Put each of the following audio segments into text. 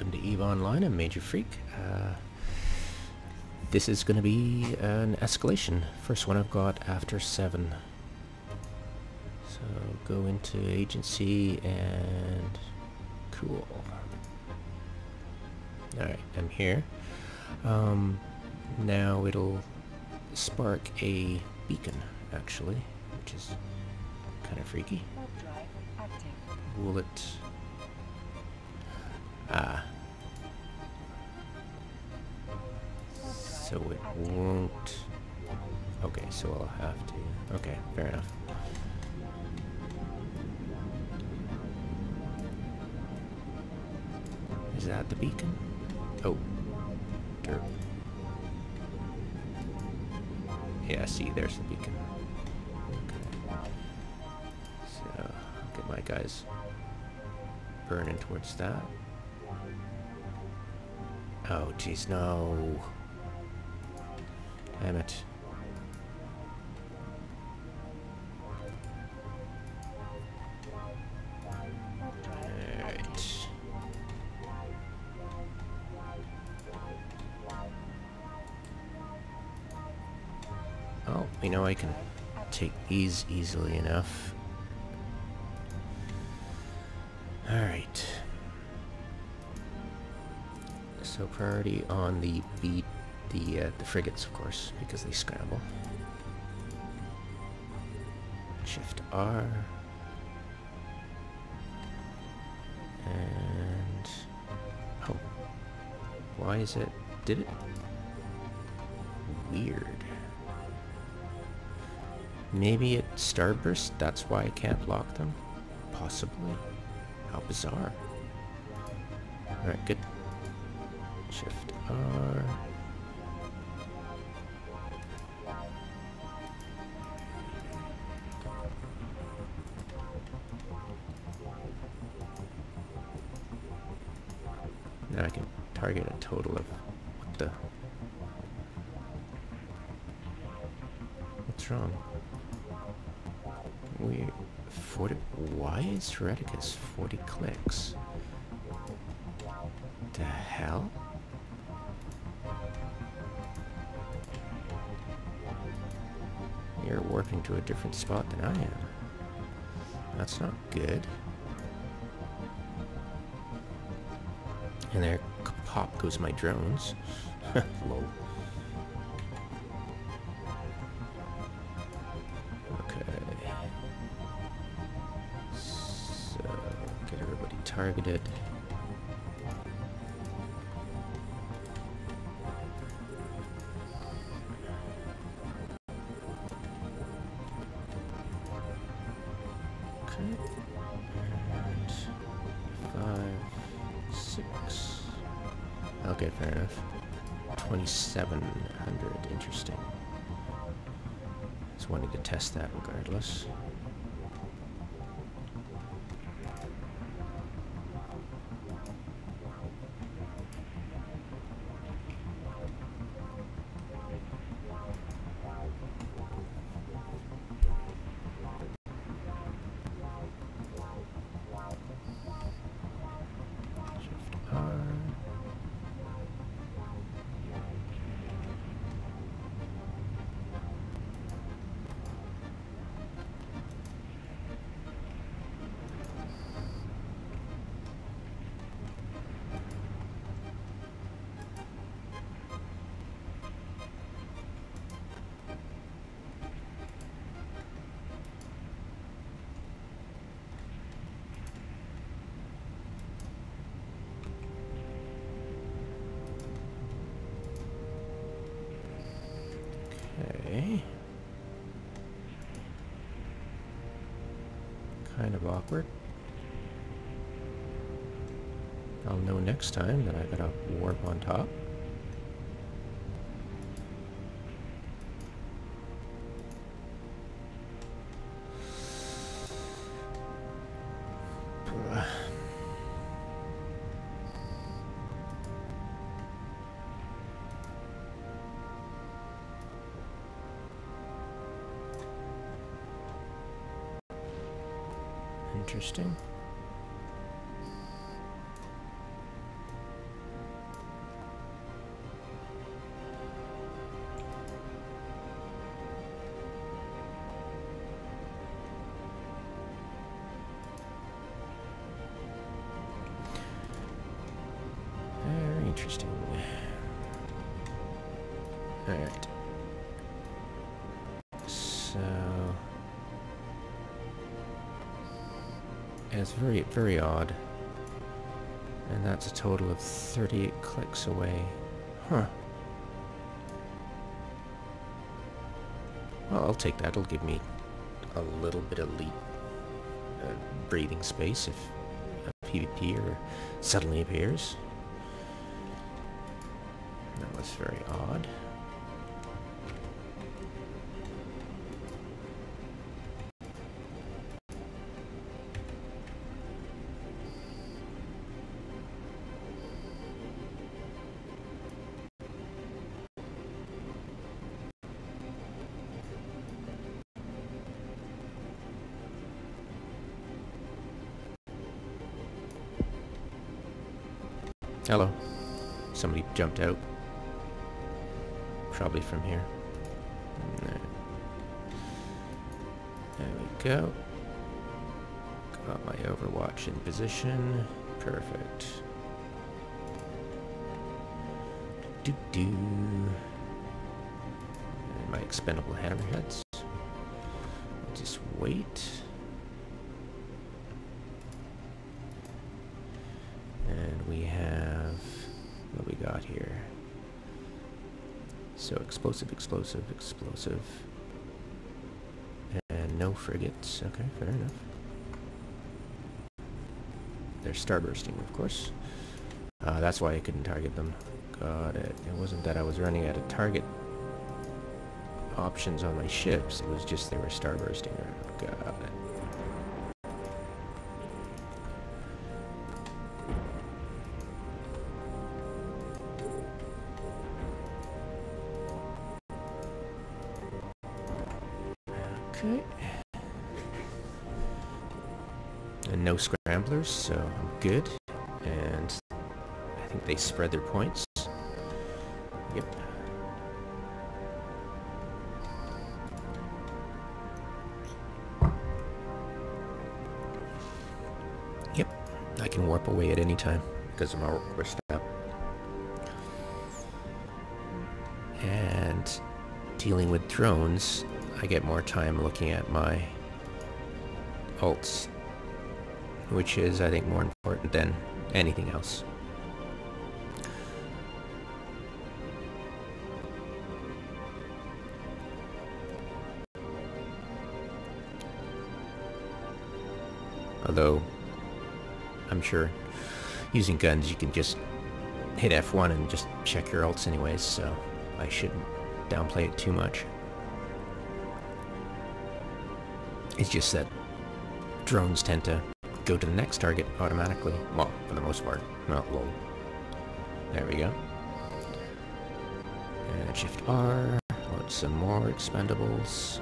welcome to EVE Online. I'm Major Freak. This is going to be an escalation. First one I've got after 7. So go into Agency and... cool. Alright, I'm here. Now it'll spark a beacon, actually, which is kind of freaky. Will it... so it won't... okay, so I'll have to... okay, fair enough. Is that the beacon? Oh. Derp. Yeah, see, there's the beacon. Okay. So, get my guys burning towards that. Oh, jeez, no. Damn it. Alright. Oh, we know I can take these easily enough. Alright. So priority on the beat. The frigates, of course, because they scramble. Shift R. And... oh. Why is it... did it? Weird. Maybe it starburst? That's why I can't block them? Possibly. How bizarre. Alright, good. Shift R. Now I can target a total of... what the... what's wrong? We... 40... why is Reticus 40 clicks? The hell? You're warping to a different spot than I am. That's not good. And there, pop goes my drones. Lol. Okay. So, get everybody targeted. Okay, fair enough. 2,700, interesting. Just wanted to test that regardless. Kind of awkward. I'll know next time that I gotta warp on top. Interesting. Alright. So... it's very, very odd. And that's a total of 38 clicks away. Huh. Well, I'll take that. It'll give me a little bit of lead breathing space if a PvPer suddenly appears. That was very odd. Hello. Somebody jumped out. Probably from here. There we go. Got my Overwatch in position. Perfect. Do-do. And my expendable hammerheads. Just wait. And we have... what we got here? So explosive, explosive, explosive. And no frigates. Okay, fair enough. They're starbursting, of course. That's why I couldn't target them. Got it. It wasn't that I was running out of target options on my ships. It was just they were starbursting around. Got it. Okay. And no scramblers, so I'm good. And I think they spread their points. Yep. Yep. I can warp away at any time because of my request up. And dealing with drones, I get more time looking at my ults, which is, I think, more important than anything else. Although, I'm sure using guns you can just hit F1 and just check your ults anyways, so I shouldn't downplay it too much. It's just that drones tend to go to the next target automatically. Well, for the most part. Not lol. There we go. And Shift R. Load some more expendables.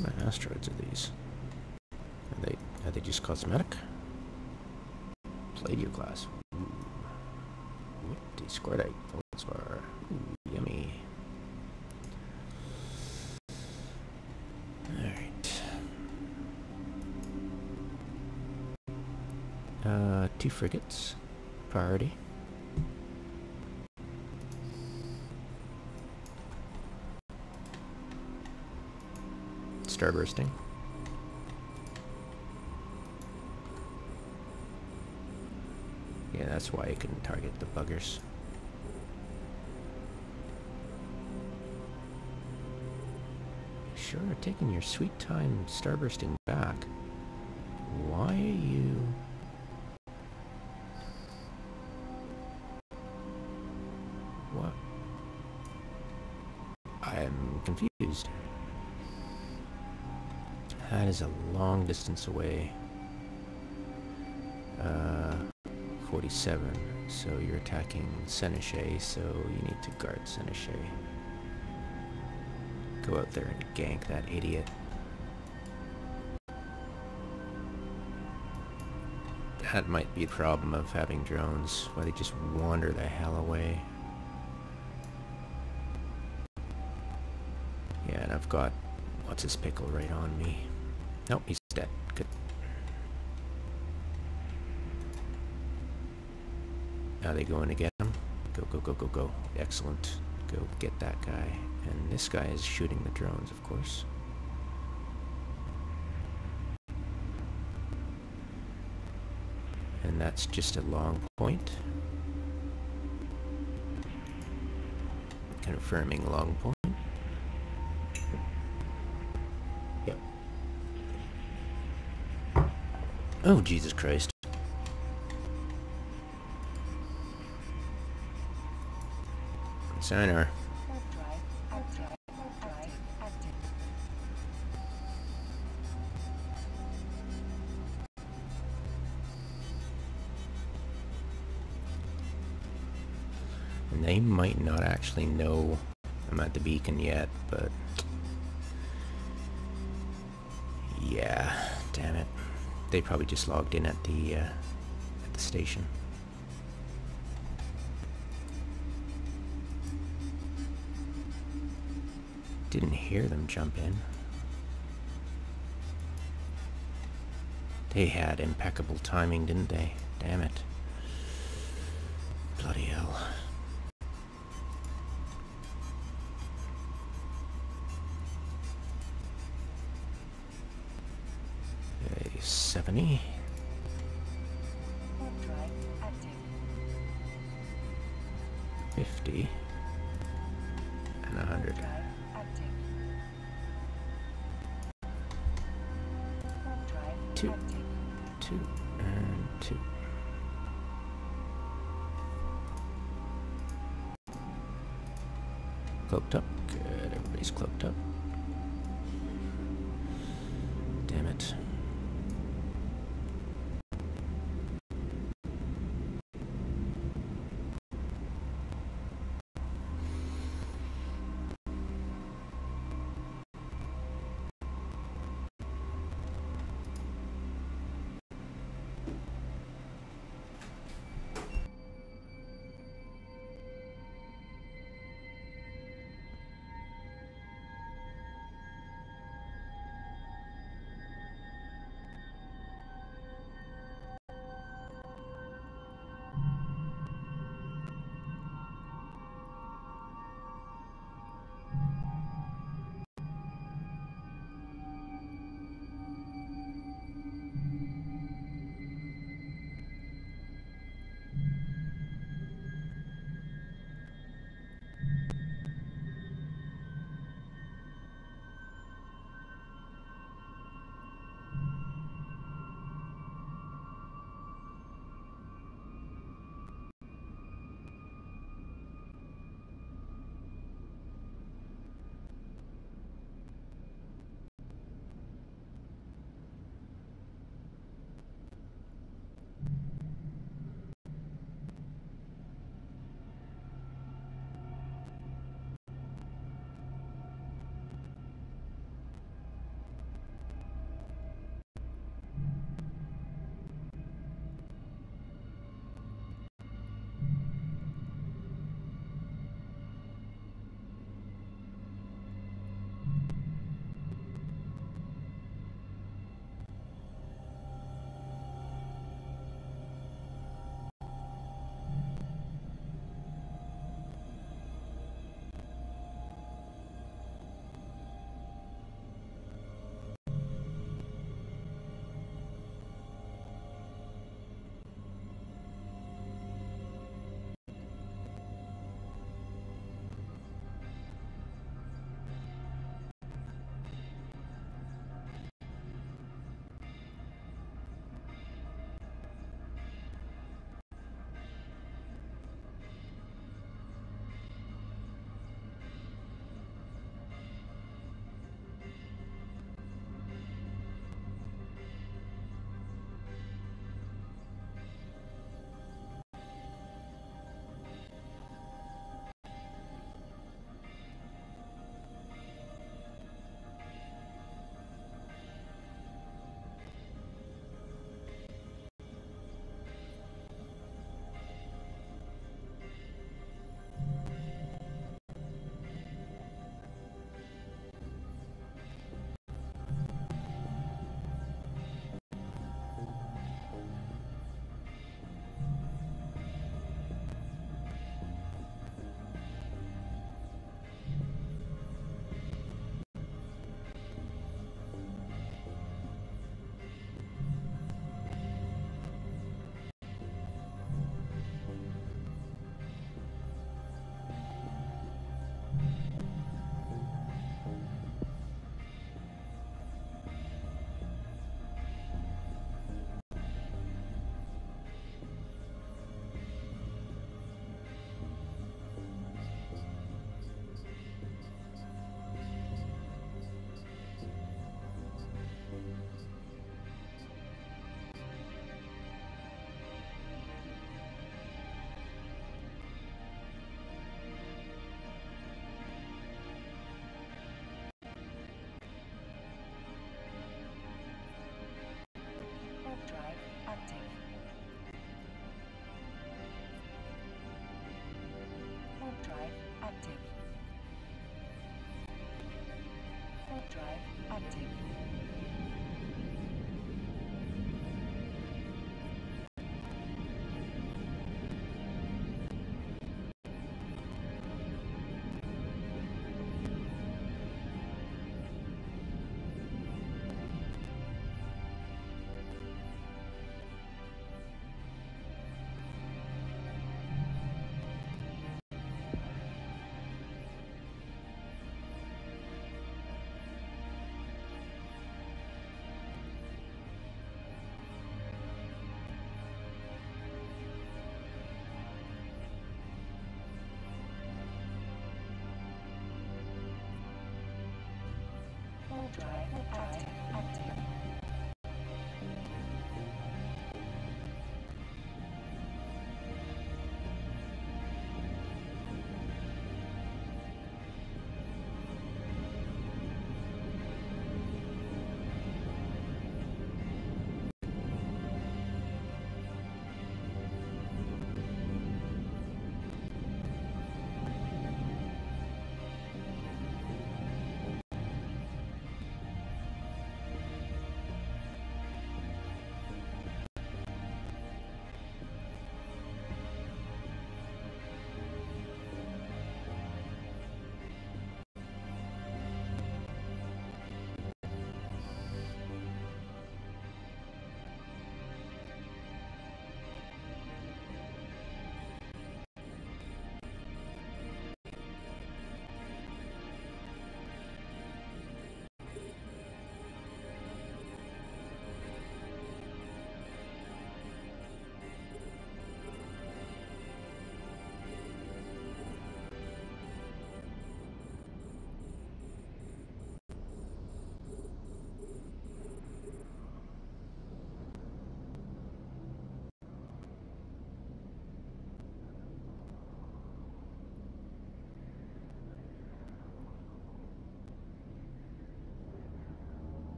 What asteroids are these? Are they just cosmetic? Palladium glass. Discordite. Ooh, yummy. Alright. Two frigates. Priority. Starbursting. Yeah, that's why I couldn't target the buggers. Sure, taking your sweet time starbursting back. Why are you... what? I'm confused. That is a long distance away. 47. So you're attacking Seneshae, so you need to guard Seneshae. Go out there and gank that idiot. That might be the problem of having drones, why they just wander the hell away. Yeah, and I've got what's his pickle right on me. Nope, he's dead. Good. Now they going to get him. Go, go, go, go, go. Excellent. Go get that guy. And this guy is shooting the drones, of course. And that's just a long point. Confirming long point. Yep. Oh, Jesus Christ. Signer. And they might not actually know I'm at the beacon yet, but yeah, damn it. They probably just logged in at the station. Didn't hear them jump in. They had impeccable timing, didn't they? Damn it. Bloody hell. Okay, 70. Drive active. 50. And 100. Two. Cloaked up. Good, everybody's cloaked up. Damn it.